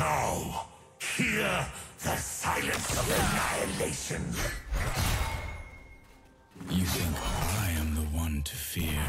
Now, hear the silence of annihilation. You think I am the one to fear?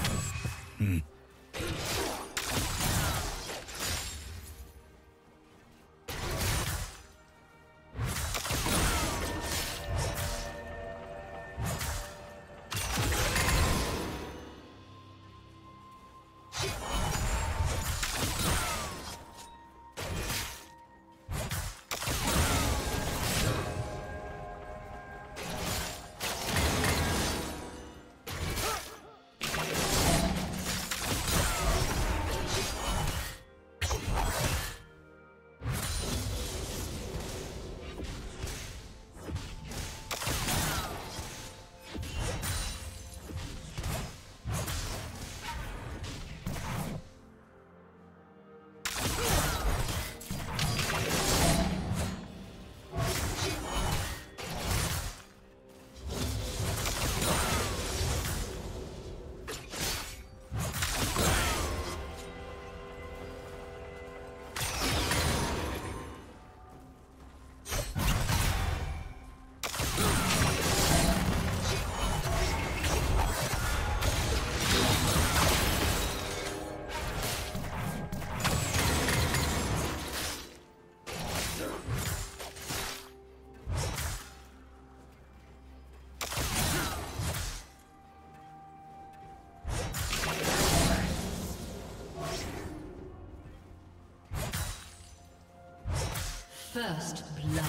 First blood.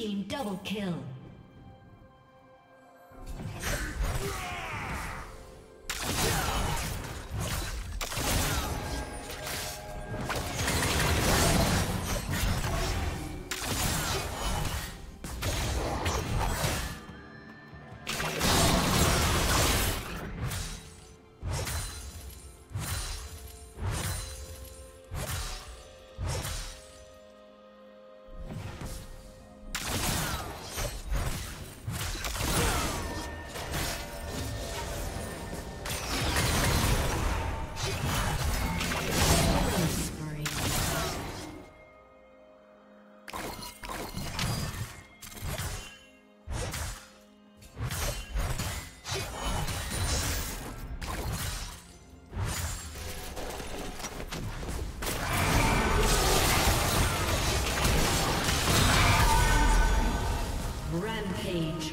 team double kill. Rampage.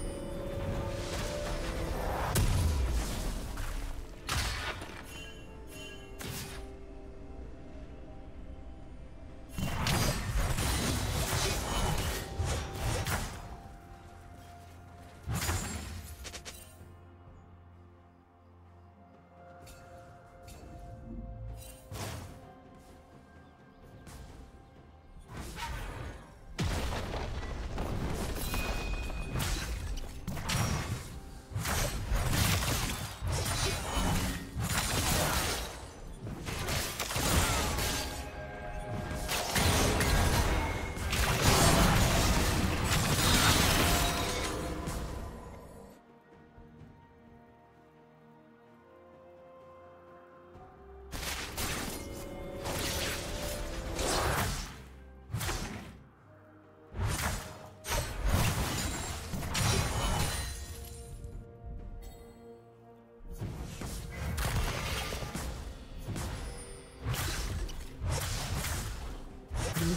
Blue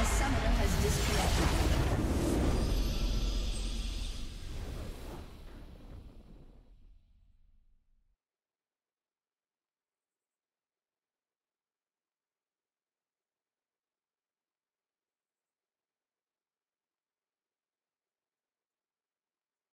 A summoner has disconnected.